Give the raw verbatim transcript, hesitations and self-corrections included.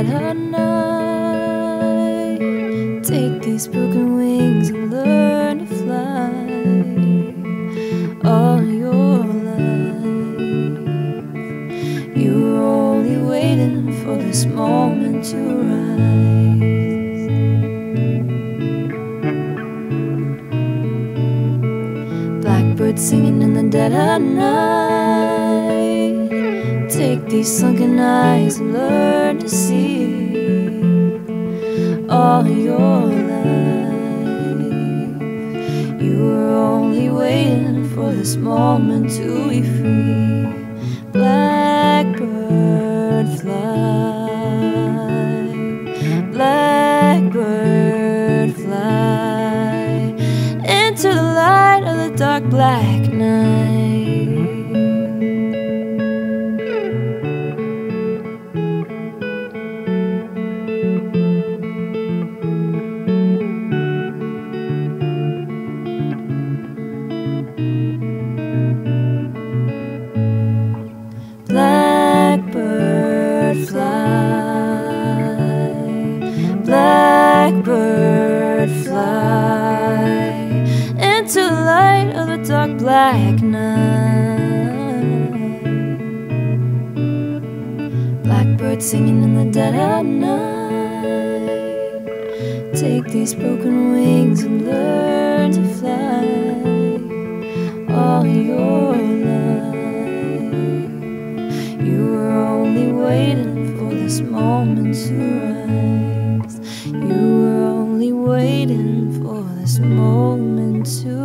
at her night. Take these broken wings and learn to fly all your life. You were only waiting for this moment to rise. Blackbird singing in the dead of night. Take these sunken eyes and learn to see all your life. You were only waiting for this moment to be free. Blackbird fly, blackbird fly into the light of the dark black night. Blackbird fly, blackbird fly into the light of the dark black night. Blackbird singing in the dead of night. Take these broken wings and learn to fly all your life. You were only waiting for this moment to rise. You were only waiting for this moment to